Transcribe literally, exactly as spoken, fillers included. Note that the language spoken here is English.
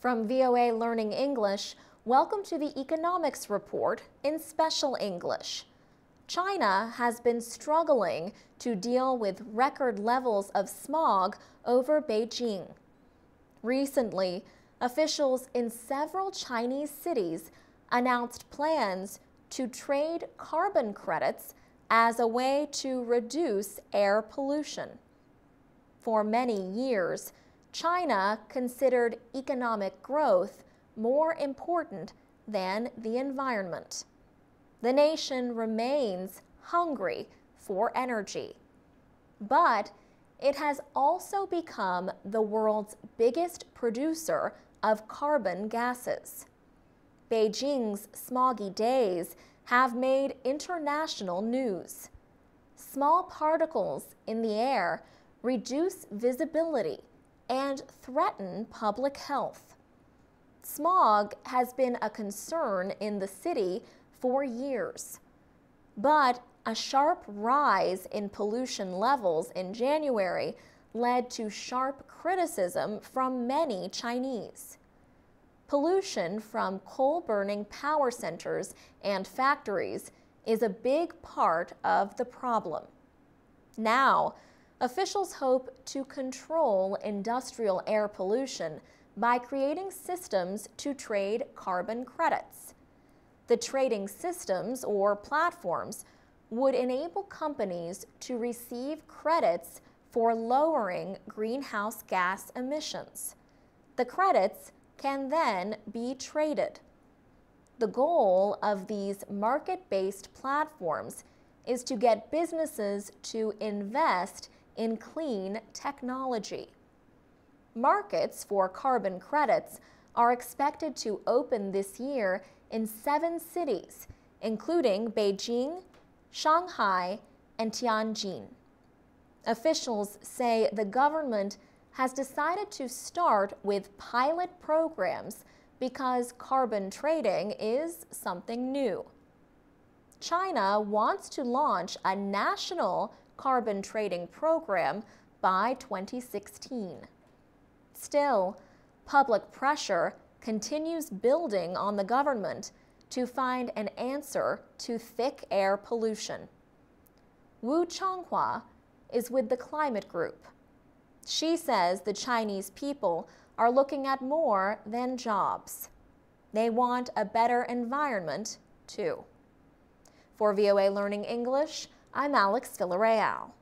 From V O A Learning English, welcome to the Economics Report in Special English. China has been struggling to deal with record levels of smog over Beijing. Recently, officials in several Chinese cities announced plans to trade carbon credits as a way to reduce air pollution. For many years, China considered economic growth more important than the environment. The nation remains hungry for energy, but it has also become the world's biggest producer of carbon gases. Beijing's smoggy days have made international news. Small particles in the air reduce visibility and threaten public health. Smog has been a concern in the city for years, but a sharp rise in pollution levels in January led to sharp criticism from many Chinese. Pollution from coal-burning power centers and factories is a big part of the problem. Now, officials hope to control industrial air pollution by creating systems to trade carbon credits. The trading systems or platforms would enable companies to receive credits for lowering greenhouse gas emissions. The credits can then be traded. The goal of these market-based platforms is to get businesses to invest in clean technology. Markets for carbon credits are expected to open this year in seven cities, including Beijing, Shanghai, and Tianjin. Officials say the government has decided to start with pilot programs because carbon trading is something new. China wants to launch a national carbon trading program by twenty sixteen. Still, public pressure continues building on the government to find an answer to thick air pollution. Wu Changhua is with the Climate Group. She says the Chinese people are looking at more than jobs. They want a better environment, too. For V O A Learning English, I'm Alex Villarreal.